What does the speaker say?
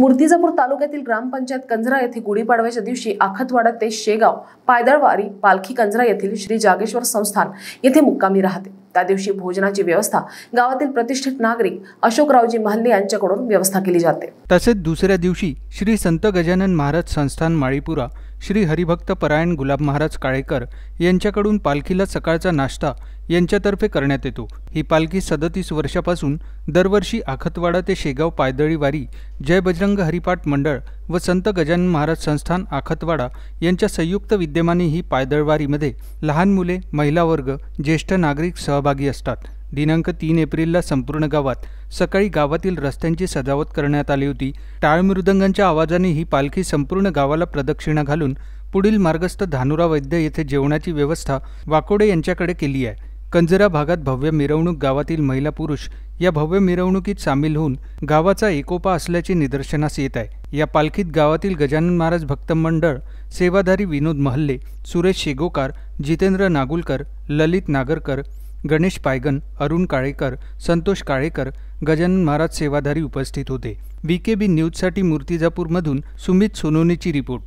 मुर्तिजापुर तालुक्यातील ग्रामपंचायत कंजरा येथे गुढीपाडव्याच्या दिवशी आखतवाडा ते शेगाव पायदळवारी पालखी कंजरा येथील श्री जागेश्वर संस्थान येथे मुक्कामी राहते। त्या दिवशी भोजनाची व्यवस्था गावातील प्रतिष्ठित नागरिक अशोकरावजी महल्ले यांच्याकडून व्यवस्था केली जाते। तसेच दुसऱ्या दिवशी श्री संत गजानन महाराज संस्थान माळीपुरा श्री हरिभक्त परायण गुलाब महाराज काळेकर यांच्याकडून पालखीला सकाळचा नाश्ता यांच्यातर्फे करण्यात येतो। ही पालखी 37 वर्षापासून दरवर्षी आखतवाडा ते शेगाव पायदळी वारी जय बजरंग हरिपाठ मंडळ व संत गजानन महाराज संस्थान आखतवाडा यांच्या संयुक्त विद्यमाने ही पायदळवारीमध्ये लहान मुले, महिला वर्ग, ज्येष्ठ नागरिक सहभागी असतात। दिनांक 3 एप्रिलला संपूर्ण गावात सकाळी गावातील रस्त्यांची सजावट करण्यात आली होती। टाळ मृदंगांच्या आवाजाने ही पालखी संपूर्ण गावाला प्रदक्षिणा घालून पुढील मार्गस्थ धानूरा वैद्य येथे जेवणाची व्यवस्था वाकोडे यांच्याकडे केली आहे। कंजरा भागात भव्य मिरवणूक गावातील महिला पुरुष या भव्य मिरवणुकीत सामील होऊन गावाचा एकोपा असल्याचे निदर्शनास येत आहे। या पालखीत गावातील गजानन महाराज भक्त मंडळ सेवाधारी विनोद महल्ले, सुरेश शेगोकार, जितेंद्र नागुलकर, ललित नागरकर, गणेश पायगन, अरुण काळेकर, संतोष काळेकर, गजानन महाराज सेवाधारी उपस्थित होते। VKB न्यूजसाठी मुर्तिजापूरमधून सुमित सोनवणेची रिपोर्ट।